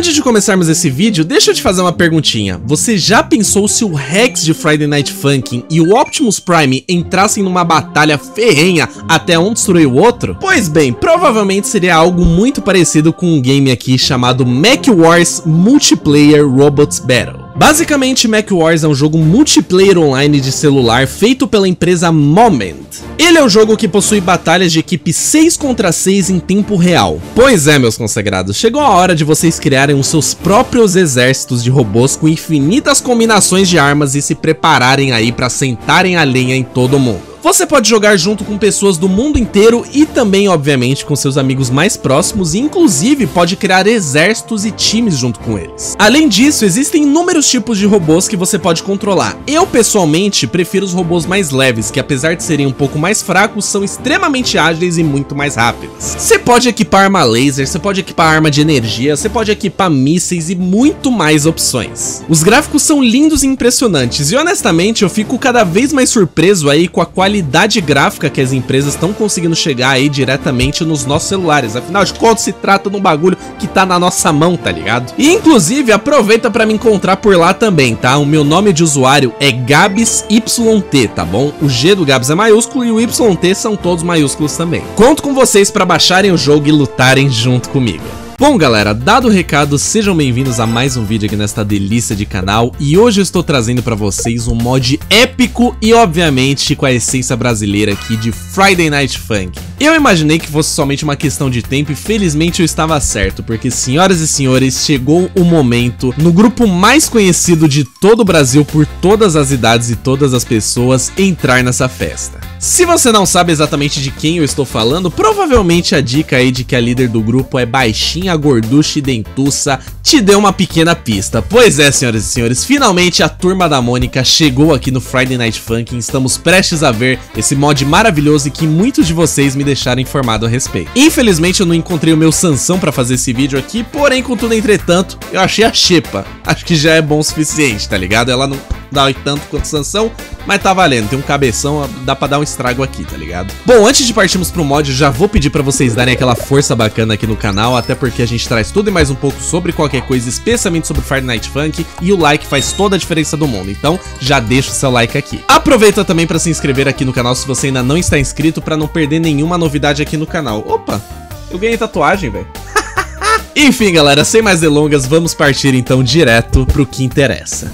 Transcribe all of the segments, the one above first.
Antes de começarmos esse vídeo, deixa eu te fazer uma perguntinha. Você já pensou se o Rex de Friday Night Funkin' e o Optimus Prime entrassem numa batalha ferrenha até um destruir o outro? Pois bem, provavelmente seria algo muito parecido com um game aqui chamado Mech Wars Multiplayer Robots Battle. Basicamente, Mech Wars é um jogo multiplayer online de celular feito pela empresa Moment. Ele é um jogo que possui batalhas de equipe 6 contra 6 em tempo real. Pois é, meus consagrados, chegou a hora de vocês criarem os seus próprios exércitos de robôs com infinitas combinações de armas e se prepararem aí para sentarem a lenha em todo mundo. Você pode jogar junto com pessoas do mundo inteiro e também, obviamente, com seus amigos mais próximos e, inclusive, pode criar exércitos e times junto com eles. Além disso, existem inúmeros tipos de robôs que você pode controlar. Eu, pessoalmente, prefiro os robôs mais leves, que apesar de serem um pouco mais fracos, são extremamente ágeis e muito mais rápidos. Você pode equipar arma laser, você pode equipar arma de energia, você pode equipar mísseis e muito mais opções. Os gráficos são lindos e impressionantes e, honestamente, eu fico cada vez mais surpreso aí com a qualidade gráfica que as empresas estão conseguindo chegar aí diretamente nos nossos celulares. Afinal de contas, se trata de um bagulho que tá na nossa mão, tá ligado? E inclusive, aproveita pra me encontrar por lá também, tá? O meu nome de usuário é GabsYT, tá bom? O G do Gabs é maiúsculo e o YT são todos maiúsculos também. Conto com vocês pra baixarem o jogo e lutarem junto comigo. Bom galera, dado o recado, sejam bem-vindos a mais um vídeo aqui nesta delícia de canal e hoje eu estou trazendo pra vocês um mod épico e obviamente com a essência brasileira aqui de Friday Night Funkin'. Eu imaginei que fosse somente uma questão de tempo e felizmente eu estava certo, porque senhoras e senhores, chegou o momento no grupo mais conhecido de todo o Brasil por todas as idades e todas as pessoas entrar nessa festa. Se você não sabe exatamente de quem eu estou falando, provavelmente a dica aí de que a líder do grupo é baixinha, gorducha e dentuça te deu uma pequena pista. Pois é, senhoras e senhores, finalmente a Turma da Mônica chegou aqui no Friday Night Funkin'. Estamos prestes a ver esse mod maravilhoso e que muitos de vocês me deixaram informado a respeito. Infelizmente eu não encontrei o meu Sansão pra fazer esse vídeo aqui, porém, contudo, entretanto, eu achei a Xepa. Acho que já é bom o suficiente, tá ligado? Ela não dá tanto quanto Sansão, mas tá valendo, tem um cabeção, dá pra dar um estrago aqui, tá ligado? Bom, antes de partirmos pro mod, eu já vou pedir pra vocês darem aquela força bacana aqui no canal, até porque a gente traz tudo e mais um pouco sobre qualquer coisa, especialmente sobre Friday Night Funkin', e o like faz toda a diferença do mundo, então já deixa o seu like aqui. Aproveita também pra se inscrever aqui no canal se você ainda não está inscrito, pra não perder nenhuma novidade aqui no canal. Opa, eu ganhei tatuagem, velho. Enfim, galera, sem mais delongas, vamos partir então direto pro que interessa.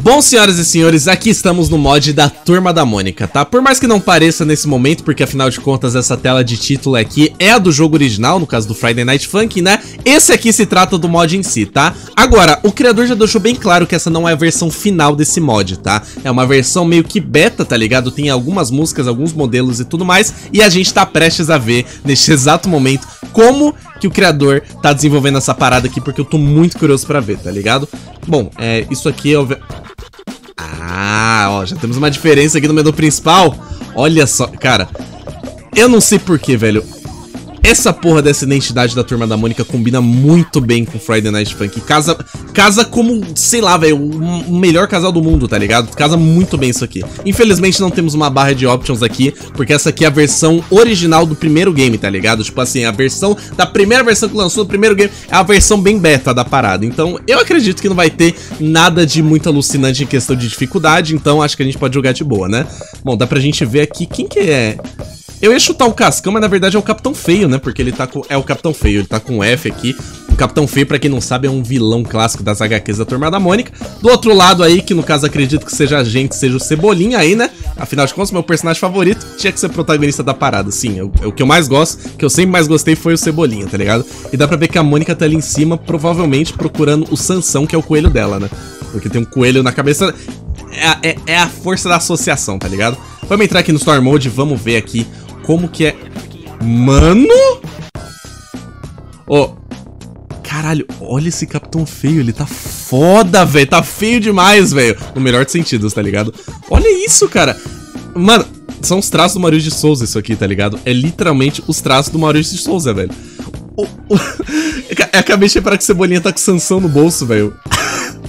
Bom, senhoras e senhores, aqui estamos no mod da Turma da Mônica, tá? Por mais que não pareça nesse momento, porque afinal de contas essa tela de título aqui é a do jogo original, no caso do Friday Night Funkin', né? Esse aqui se trata do mod em si, tá? Agora, o criador já deixou bem claro que essa não é a versão final desse mod, tá? É uma versão meio que beta, tá ligado? Tem algumas músicas, alguns modelos e tudo mais, e a gente tá prestes a ver, neste exato momento, como que o criador tá desenvolvendo essa parada aqui, porque eu tô muito curioso pra ver, tá ligado? Bom, isso aqui é o... Ah, ó, já temos uma diferença aqui no menu principal. Olha só, cara, eu não sei porquê, velho. Essa porra dessa identidade da Turma da Mônica combina muito bem com Friday Night Funkin'. Casa como, sei lá, velho, o melhor casal do mundo, tá ligado? Casa muito bem isso aqui. Infelizmente não temos uma barra de options aqui, porque essa aqui é a versão original do primeiro game, tá ligado? Tipo assim, a versão da primeira versão que lançou do primeiro game é a versão bem beta da parada. Então eu acredito que não vai ter nada de muito alucinante em questão de dificuldade, então acho que a gente pode jogar de boa, né? Bom, dá pra gente ver aqui quem que é... Eu ia chutar o Cascão, mas na verdade é o Capitão Feio, né? Porque ele tá com... É o Capitão Feio, ele tá com um F aqui. O Capitão Feio, pra quem não sabe, é um vilão clássico das HQs da Turma da Mônica. Do outro lado aí, que no caso acredito que seja a gente, seja o Cebolinha aí, né? Afinal de contas, meu personagem favorito tinha que ser o protagonista da parada. Sim, o que eu mais gosto, que eu sempre mais gostei foi o Cebolinha, tá ligado? E dá pra ver que a Mônica tá ali em cima, provavelmente procurando o Sansão, que é o coelho dela, né? Porque tem um coelho na cabeça... É a força da associação, tá ligado? Vamos entrar aqui no Story Mode, vamos ver aqui como que é... Mano! Ô... Caralho, olha esse Capitão Feio, ele tá foda, velho. Tá feio demais, velho. No melhor dos sentidos, tá ligado? Olha isso, cara. Mano, são os traços do Maurício de Sousa isso aqui, tá ligado? É literalmente os traços do Maurício de Sousa, velho. Eu acabei de reparar que o Cebolinha tá com Sansão no bolso, velho.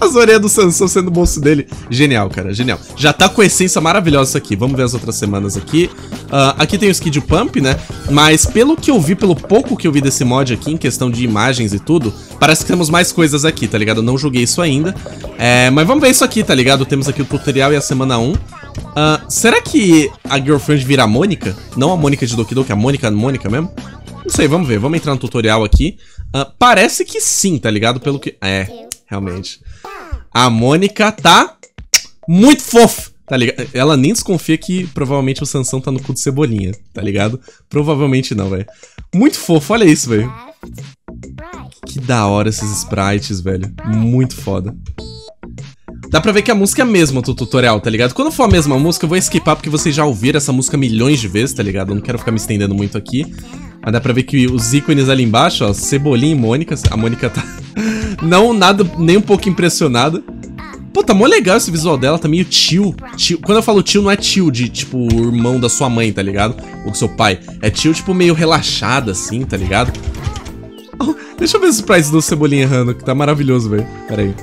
As orelhas do Sansão sendo o bolso dele. Genial, cara, genial. Já tá com essência maravilhosa isso aqui. Vamos ver as outras semanas aqui. Aqui tem o Skid Pump, né? Mas pelo que eu vi, pelo pouco que eu vi desse mod aqui, em questão de imagens e tudo, parece que temos mais coisas aqui, tá ligado? Eu não joguei isso ainda. É, mas vamos ver isso aqui, tá ligado? Temos aqui o tutorial e a semana 1. Será que a Girlfriend vira a Mônica? Não a Mônica de Doki Doki, a Mônica mesmo? Não sei, vamos ver. Vamos entrar no tutorial aqui. Parece que sim, tá ligado? Pelo que... é... realmente. A Mônica tá muito fofa, tá ligado? Ela nem desconfia que provavelmente o Sansão tá no cu do Cebolinha, tá ligado? Provavelmente não, velho. Muito fofo, olha isso, velho. Que da hora esses sprites, velho. Muito foda. Dá pra ver que a música é a mesma do tutorial, tá ligado? Quando for a mesma música, eu vou skipar porque vocês já ouviram essa música milhões de vezes, tá ligado? Eu não quero ficar me estendendo muito aqui. Mas dá pra ver que os ícones ali embaixo, ó, Cebolinha e Mônica. A Mônica tá... não, nada, nem um pouco impressionada. Pô, tá mó legal esse visual dela, tá meio tio. Quando eu falo tio, não é tio de, tipo, o irmão da sua mãe, tá ligado? Ou do seu pai. É tio, tipo, meio relaxada, assim, tá ligado? Oh, deixa eu ver o surprise do Cebolinha errando, que tá maravilhoso, velho. Pera aí.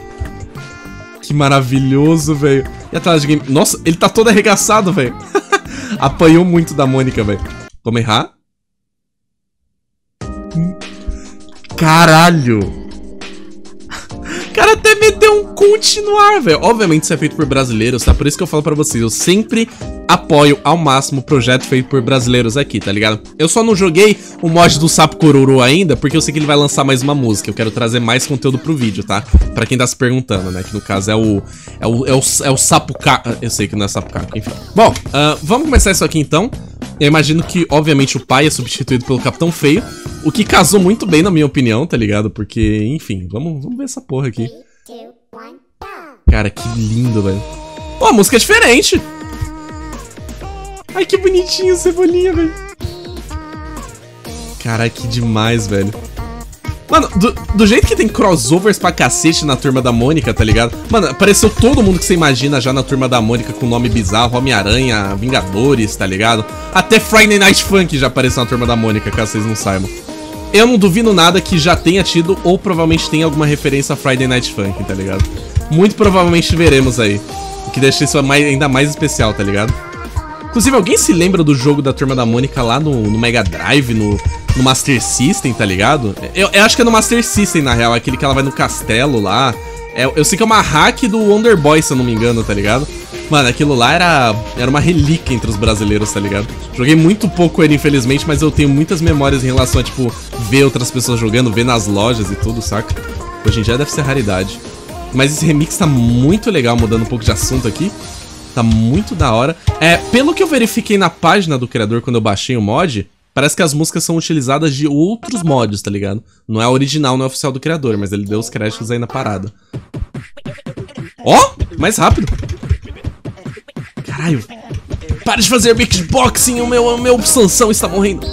Que maravilhoso, velho. E atrás de game... nossa, ele tá todo arregaçado, velho. Apanhou muito da Mônica, velho. Vamos errar? Caralho! O cara até meteu um continuar, velho. Obviamente isso é feito por brasileiros, tá? Por isso que eu falo pra vocês, eu sempre apoio ao máximo o projeto feito por brasileiros aqui, tá ligado? Eu só não joguei o mod do Sapo Coruru ainda, porque eu sei que ele vai lançar mais uma música. Eu quero trazer mais conteúdo pro vídeo, tá? Pra quem tá se perguntando, né? Que no caso é o Sapo Caco. Eu sei que não é Sapo Caco, enfim. Bom, vamos começar isso aqui então. Eu imagino que, obviamente, o pai é substituído pelo Capitão Feio, o que casou muito bem, na minha opinião, tá ligado? Porque, enfim, vamos ver essa porra aqui. Cara, que lindo, velho. Pô, a música é diferente. Ai, que bonitinho o Cebolinha, velho. Caralho, que demais, velho. Mano, do jeito que tem crossovers pra cacete na Turma da Mônica, tá ligado? Mano, apareceu todo mundo que você imagina já na Turma da Mônica com nome bizarro, Homem-Aranha, Vingadores, tá ligado? Até Friday Night Funkin' já apareceu na Turma da Mônica, caso vocês não saibam. Eu não duvido nada que já tenha tido ou provavelmente tenha alguma referência a Friday Night Funkin', tá ligado? Muito provavelmente veremos aí, o que deixa isso ainda mais especial, tá ligado? Inclusive, alguém se lembra do jogo da Turma da Mônica lá no Mega Drive, no Master System, tá ligado? Eu acho que é no Master System, na real. É aquele que ela vai no castelo lá. Eu sei que é uma hack do Wonder Boy, se eu não me engano, tá ligado? Mano, aquilo lá era uma relíquia entre os brasileiros, tá ligado? Joguei muito pouco ele, infelizmente, mas eu tenho muitas memórias em relação a, tipo, ver outras pessoas jogando, ver nas lojas e tudo, saca? Hoje em dia deve ser raridade. Mas esse remix tá muito legal, mudando um pouco de assunto aqui. Tá muito da hora. Pelo que eu verifiquei na página do criador quando eu baixei o mod... parece que as músicas são utilizadas de outros mods, tá ligado? Não é a original, não é a oficial do criador, mas ele deu os créditos aí na parada. Ó! Oh, mais rápido! Caralho! Para de fazer beatboxing, o meu Sansão está morrendo!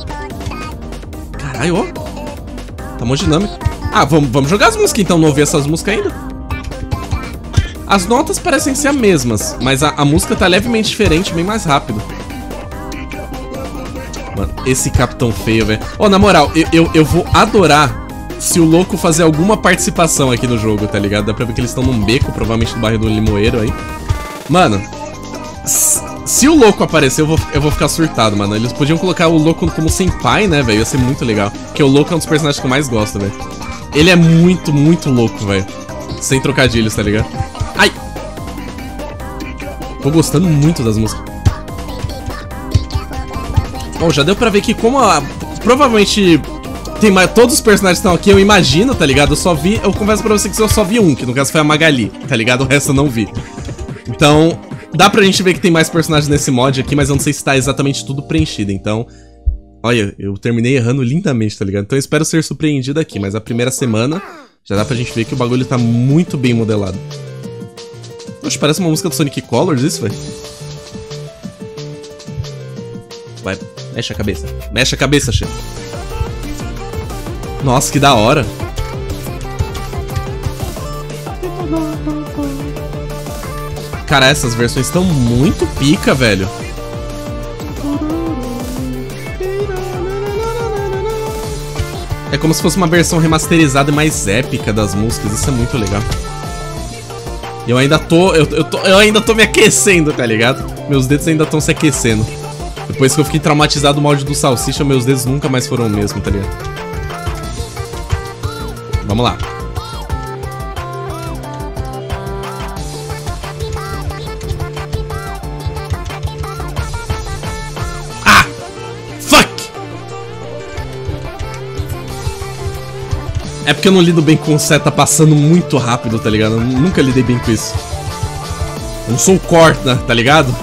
Caralho, ó! Oh. Tá mó dinâmico. Ah, vamos jogar as músicas então, não ouvi essas músicas ainda? As notas parecem ser as mesmas, mas a música tá levemente diferente, bem mais rápido. Mano, esse Capitão Feio, velho. Ó, na moral, eu vou adorar se o louco fazer alguma participação aqui no jogo, tá ligado? Dá pra ver que eles estão num beco, provavelmente no bairro do Limoeiro aí. Mano, se o louco aparecer, eu vou ficar surtado, mano. Eles podiam colocar o louco como senpai, né, velho? Ia ser muito legal. Porque o louco é um dos personagens que eu mais gosto, velho. Ele é muito, muito louco, velho. Sem trocadilhos, tá ligado? Ai! Tô gostando muito das músicas. Bom, já deu pra ver que como provavelmente tem todos os personagens que estão aqui, eu imagino, tá ligado? Eu confesso pra você que eu só vi um, que no caso foi a Magali, tá ligado? O resto eu não vi. Então, dá pra gente ver que tem mais personagens nesse mod aqui, mas eu não sei se tá exatamente tudo preenchido, então... olha, eu terminei errando lindamente, tá ligado? Então eu espero ser surpreendido aqui, mas a primeira semana já dá pra gente ver que o bagulho tá muito bem modelado. Poxa, parece uma música do Sonic Colors isso, velho. Vai... mexe a cabeça. Mexe a cabeça, chefe. Nossa, que da hora. Cara, essas versões estão muito pica, velho. É como se fosse uma versão remasterizada e mais épica das músicas. Isso é muito legal. Eu ainda tô, eu ainda tô me aquecendo, tá ligado? Meus dedos ainda estão se aquecendo. Depois que eu fiquei traumatizado do molde do salsicha, meus dedos nunca mais foram o mesmo, tá ligado? Vamos lá. Ah! Fuck! É porque eu não lido bem com seta passando muito rápido, tá ligado? Eu nunca lidei bem com isso. Eu não sou o Corta, tá ligado?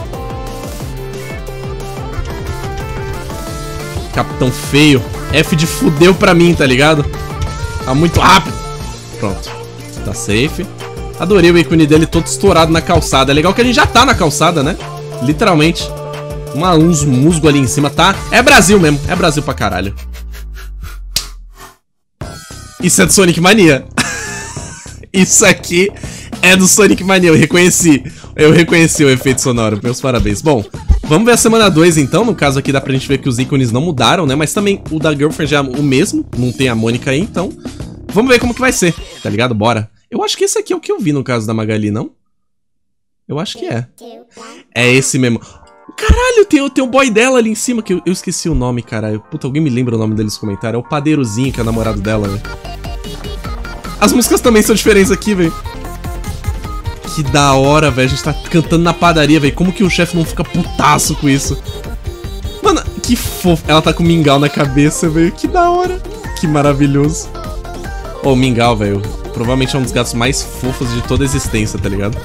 Capitão feio. F de fudeu pra mim, tá ligado? Tá muito rápido. Pronto. Tá safe. Adorei o ícone dele todo estourado na calçada. É legal que a gente já tá na calçada, né? Literalmente. Uns musgo ali em cima, tá? É Brasil mesmo. É Brasil pra caralho. Isso é do Sonic Mania. Isso aqui é do Sonic Mania. Eu reconheci. Eu reconheci o efeito sonoro. Meus parabéns. Bom... Vamos ver a semana 2, então. No caso aqui dá pra gente ver que os ícones não mudaram, né? Mas também o da Girlfriend é o mesmo. Não tem a Mônica aí, então. Vamos ver como que vai ser, tá ligado? Bora. Eu acho que esse aqui é o que eu vi no caso da Magali, não? Eu acho que é. É esse mesmo. Caralho, tem o boy dela ali em cima, que eu esqueci o nome, caralho. Puta, alguém me lembra o nome deles no comentário. É o Padeirozinho, que é o namorado dela, velho. As músicas também são diferentes aqui, velho. Que da hora, velho. A gente tá cantando na padaria, velho. Como que o chefe não fica putaço com isso? Mano, que fofo. Ela tá com mingau na cabeça, velho. Que da hora. Que maravilhoso. Ô, mingau, velho. Provavelmente é um dos gatos mais fofos de toda a existência, tá ligado?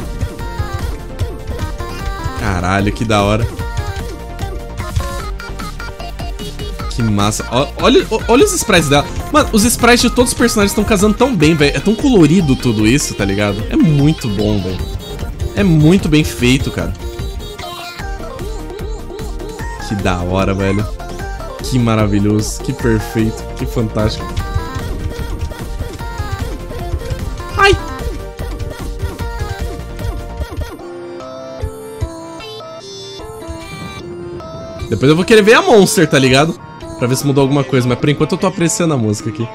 Caralho, que da hora. Que massa. Olha os sprites dela. Mano, os sprites de todos os personagens estão casando tão bem, velho. É tão colorido tudo isso, tá ligado? É muito bom, velho. É muito bem feito, cara. Que da hora, velho. Que maravilhoso. Que perfeito. Que fantástico. Ai! Depois eu vou querer ver a Monster, tá ligado? Pra ver se mudou alguma coisa, mas por enquanto eu tô apreciando a música aqui.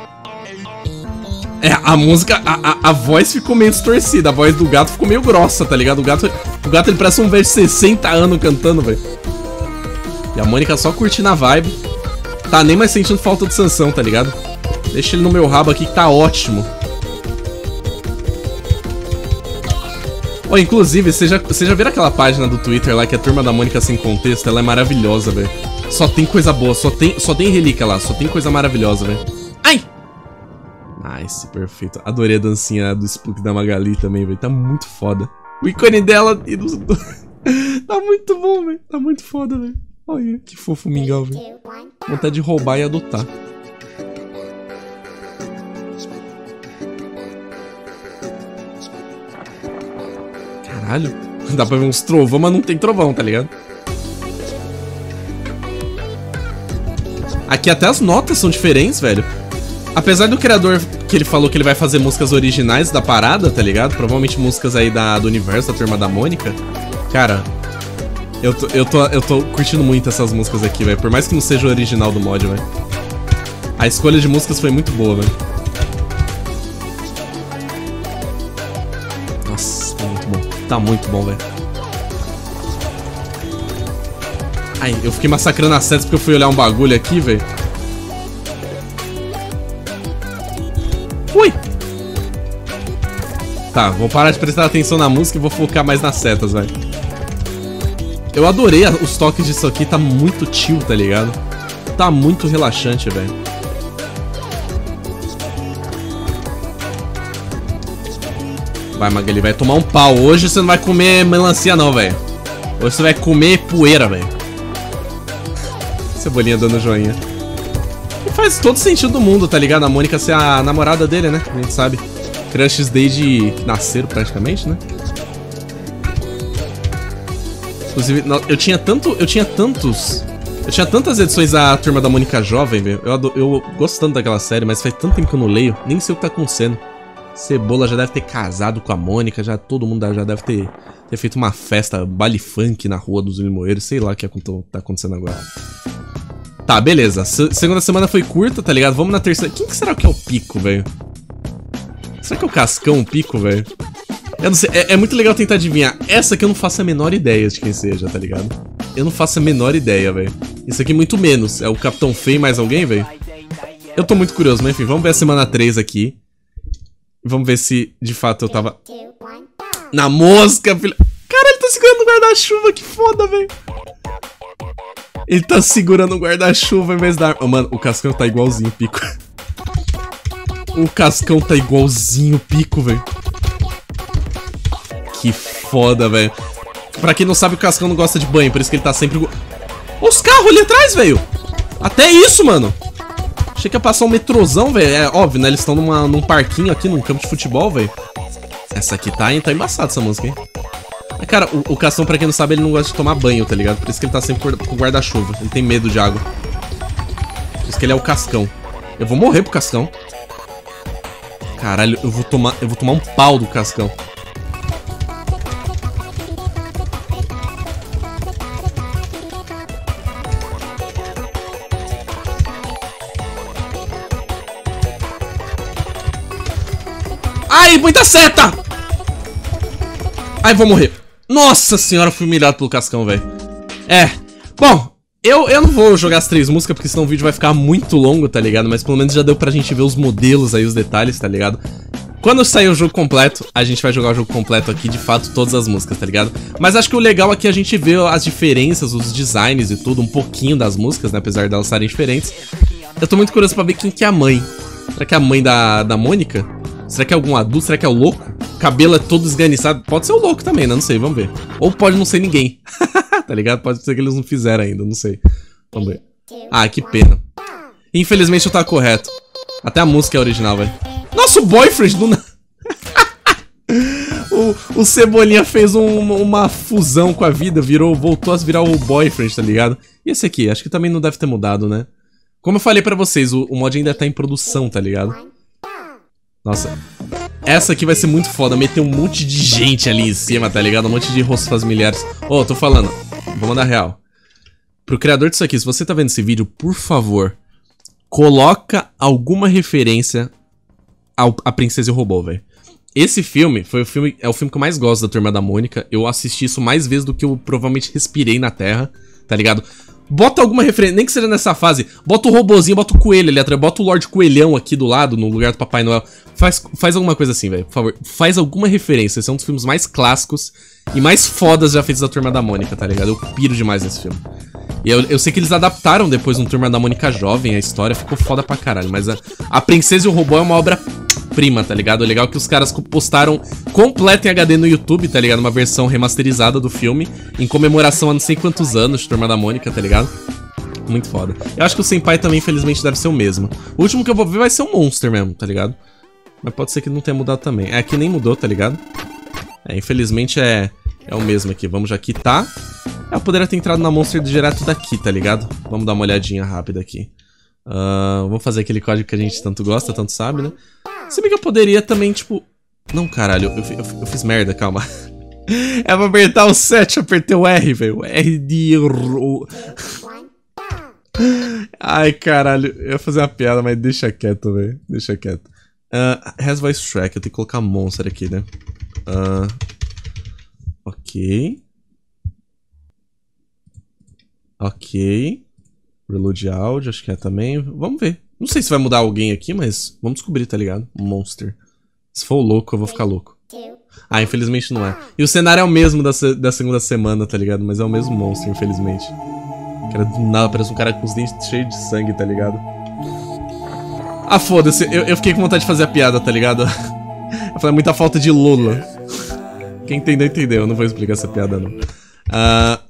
É, a música, a voz ficou meio distorcida, a voz do gato ficou meio grossa, tá ligado? O gato ele parece um velho de 60 anos cantando, velho. E a Mônica só curtindo a vibe. Tá nem mais sentindo falta de sanção, tá ligado? Deixa ele no meu rabo aqui que tá ótimo. Ó, inclusive, você já viu aquela página do Twitter lá que é a Turma da Mônica Sem Contexto? Ela é maravilhosa, velho. Só tem coisa boa, só tem relíquia lá, só tem coisa maravilhosa, velho. Ai! Nice, perfeito. Adorei a dancinha do Spook da Magali também, velho. Tá muito foda. O ícone dela e dos... Tá muito bom, velho. Tá muito foda, velho. Olha, que fofo o mingau, velho. Vontade de roubar e adotar. Caralho. Dá pra ver uns trovão, mas não tem trovão, tá ligado? Aqui até as notas são diferentes, velho. Apesar do criador que ele falou que ele vai fazer músicas originais da parada, tá ligado? Provavelmente músicas aí do universo, da Turma da Mônica. Cara, eu tô curtindo muito essas músicas aqui, velho. Por mais que não seja o original do mod, velho. A escolha de músicas foi muito boa, velho. Nossa, tá muito bom. Tá muito bom, velho. Ai, eu fiquei massacrando as setas porque eu fui olhar um bagulho aqui, velho. Ui! Tá, vou parar de prestar atenção na música e vou focar mais nas setas, velho. Eu adorei os toques disso aqui, tá muito chill, tá ligado? Tá muito relaxante, velho. Vai, Magali, vai tomar um pau. Hoje você não vai comer melancia, não, velho. Hoje você vai comer poeira, velho. Cebolinha dando joinha. E faz todo sentido do mundo, tá ligado? A Mônica ser a namorada dele, né? A gente sabe. Crushes desde nascer, praticamente, né? Inclusive, eu tinha tantas edições da Turma da Mônica Jovem, velho. Eu gosto tanto daquela série, mas faz tanto tempo que eu não leio. Nem sei o que tá acontecendo. Cebola já deve ter casado com a Mônica. Já, todo mundo já deve ter feito uma festa, baile funk na rua dos limoeiros. Sei lá o que tá acontecendo agora. Tá, beleza. Segunda semana foi curta, tá ligado? Vamos na terceira. Quem que será que é o Pico, velho? Será que é o Cascão, o Pico, velho? Eu não sei, é muito legal tentar adivinhar. Essa aqui eu não faço a menor ideia de quem seja, tá ligado? Eu não faço a menor ideia, velho. Isso aqui muito menos. É o Capitão Feio e mais alguém, velho? Eu tô muito curioso, mas enfim, vamos ver a semana 3 aqui. Vamos ver se, de fato, eu tava... Na mosca, filha... Caralho, ele tá segurando um guarda-chuva, que foda, velho. Ele tá segurando um guarda-chuva em vez da... Oh, mano, o Cascão tá igualzinho o Pico. O Cascão tá igualzinho o Pico, velho. Que foda, velho. Pra quem não sabe, o Cascão não gosta de banho, por isso que ele tá sempre... Olha os carros ali atrás, velho. Até isso, mano. Achei que ia passar um metrozão, velho. É óbvio, né? Eles estão num parquinho aqui, num campo de futebol, velho. Essa aqui tá embaçada, essa música, hein? Mas, cara, o Cascão, pra quem não sabe, ele não gosta de tomar banho, tá ligado? Por isso que ele tá sempre com guarda-chuva. Ele tem medo de água. Por isso que ele é o Cascão. Eu vou morrer pro Cascão. Caralho, eu vou tomar um pau do Cascão. Ai, muita seta! Ai, vou morrer. Nossa senhora, fui humilhado pelo Cascão, velho. É. Bom, eu não vou jogar as 3 músicas, porque senão o vídeo vai ficar muito longo, tá ligado? Mas pelo menos já deu pra gente ver os modelos aí, os detalhes, tá ligado? Quando sair o jogo completo, a gente vai jogar o jogo completo aqui, de fato, todas as músicas, tá ligado? Mas acho que o legal aqui é a gente ver as diferenças, os designs e tudo, um pouquinho das músicas, né? Apesar delas estarem diferentes. Eu tô muito curioso pra ver quem que é a mãe. Será que é a mãe da Mônica? Será que é algum adulto? Será que é o louco? Cabelo é todo esganiçado. Pode ser o louco também, né? Não sei, vamos ver. Ou pode não ser ninguém. Tá ligado? Pode ser que eles não fizeram ainda, não sei. Vamos ver. Ah, que pena. Infelizmente eu tava correto. Até a música é original, velho. Nosso boyfriend do... o Cebolinha fez uma fusão com a vida, voltou a virar o boyfriend, tá ligado? E esse aqui? Acho que também não deve ter mudado, né? Como eu falei pra vocês, o mod ainda tá em produção, tá ligado? Nossa, essa aqui vai ser muito foda. Meter um monte de gente ali em cima, tá ligado? Um monte de rostos familiares. Ô, tô falando, vou mandar real. Pro criador disso aqui, se você tá vendo esse vídeo, por favor, coloca alguma referência a Princesa e o Robô, velho. Esse filme, é o filme que eu mais gosto da Turma da Mônica. Eu assisti isso mais vezes do que eu provavelmente respirei na Terra, tá ligado? Bota alguma referência, nem que seja nessa fase. Bota o robozinho, bota o coelho ali atrás. Bota o Lorde Coelhão aqui do lado, no lugar do Papai Noel. Faz alguma coisa assim, velho, por favor. Faz alguma referência. Esse é um dos filmes mais clássicos e mais fodas já feitos da Turma da Mônica, tá ligado? Eu piro demais nesse filme. E eu sei que eles adaptaram depois no Turma da Mônica Jovem. A história ficou foda pra caralho. Mas a Princesa e o Robô é uma obra-prima, tá ligado? É legal que os caras postaram completo em HD no YouTube, tá ligado? Uma versão remasterizada do filme em comemoração a não sei quantos anos de Turma da Mônica, tá ligado? Muito foda. Eu acho que o Senpai também, infelizmente, deve ser o mesmo. O último que eu vou ver vai ser um Monster mesmo, tá ligado? Mas pode ser que não tenha mudado também. É, aqui nem mudou, tá ligado? É, infelizmente é o mesmo aqui. Vamos já quitar. Eu poderia ter entrado na Monster direto daqui, tá ligado? Vamos dar uma olhadinha rápida aqui. Vamos fazer aquele código que a gente tanto gosta, tanto sabe, né? Se bem que eu poderia também, tipo... Não, caralho, eu fiz merda, calma. É pra apertar o 7, eu apertei o R, velho. R de... Ai, caralho. Eu ia fazer uma piada, mas deixa quieto, velho. Deixa quieto. Has Voice Track. Eu tenho que colocar Monster aqui, né? Ok. Ok. Reload áudio, acho que é também. Vamos ver. Não sei se vai mudar alguém aqui, mas vamos descobrir, tá ligado? Monster. Se for louco, eu vou ficar louco. Ah, infelizmente não é. E o cenário é o mesmo da segunda semana, tá ligado? Mas é o mesmo monstro, infelizmente. Cara, do nada, parece um cara com os dentes cheios de sangue, tá ligado? Ah, foda-se, eu fiquei com vontade de fazer a piada, tá ligado? Eu falei, muita falta de Lula. Quem entendeu, entendeu. Eu não vou explicar essa piada, não.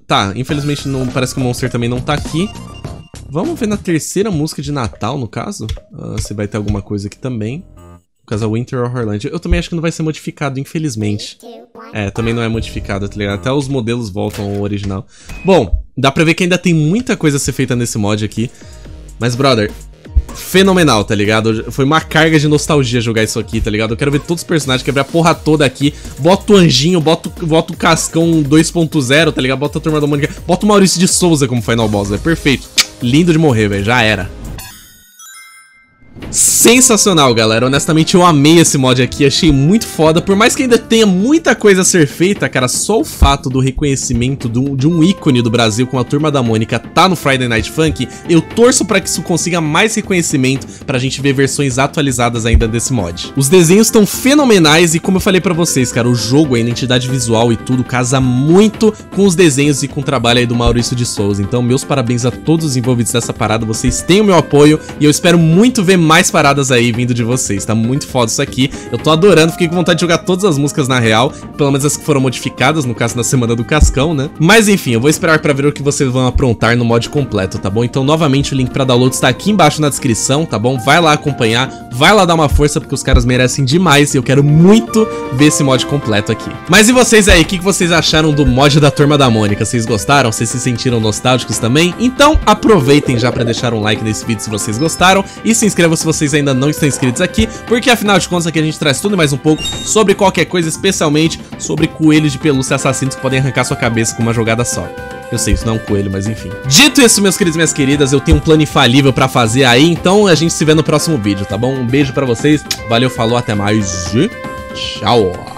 Tá, infelizmente não, parece que o monstro também não tá aqui. Vamos ver na terceira música de Natal, no caso. Se vai ter alguma coisa aqui também. Por causa Winter Wonderland. Eu também acho que não vai ser modificado, infelizmente. É, também não é modificado, tá ligado? Até os modelos voltam ao original. Bom, dá pra ver que ainda tem muita coisa a ser feita nesse mod aqui. Mas, brother, fenomenal, tá ligado? Foi uma carga de nostalgia jogar isso aqui, tá ligado? Eu quero ver todos os personagens, quebrar a porra toda aqui. Bota o Anjinho, bota o Cascão 2.0, tá ligado? Bota a Turma da Mônica. Bota o Mauricio de Sousa como Final Boss, é perfeito. Lindo de morrer, velho, já era. Sensacional, galera, honestamente eu amei esse mod aqui, achei muito foda, por mais que ainda tenha muita coisa a ser feita, cara, só o fato do reconhecimento de um ícone do Brasil com a Turma da Mônica tá no Friday Night Funkin', eu torço pra que isso consiga mais reconhecimento pra gente ver versões atualizadas ainda desse mod. Os desenhos estão fenomenais e como eu falei pra vocês, cara, o jogo, a identidade visual e tudo casa muito com os desenhos e com o trabalho aí do Mauricio de Sousa, então meus parabéns a todos os envolvidos nessa parada, vocês têm o meu apoio e eu espero muito ver mais paradas aí vindo de vocês, tá muito foda isso aqui, eu tô adorando, fiquei com vontade de jogar todas as músicas na real, pelo menos as que foram modificadas, no caso na semana do Cascão, né? Mas enfim, eu vou esperar pra ver o que vocês vão aprontar no mod completo, tá bom? Então novamente o link pra download está aqui embaixo na descrição, tá bom? Vai lá acompanhar, vai lá dar uma força porque os caras merecem demais e eu quero muito ver esse mod completo aqui. Mas e vocês aí, o que vocês acharam do mod da Turma da Mônica? Vocês gostaram? Vocês se sentiram nostálgicos também? Então aproveitem já pra deixar um like nesse vídeo se vocês gostaram e se inscrevam se vocês ainda não estão inscritos aqui, porque afinal de contas aqui a gente traz tudo e mais um pouco sobre qualquer coisa, especialmente sobre coelhos de pelúcia assassinos que podem arrancar sua cabeça com uma jogada só. Eu sei, isso não é um coelho, mas enfim. Dito isso, meus queridos e minhas queridas, eu tenho um plano infalível pra fazer aí, então a gente se vê no próximo vídeo, tá bom? Um beijo pra vocês, valeu, falou, até mais e tchau!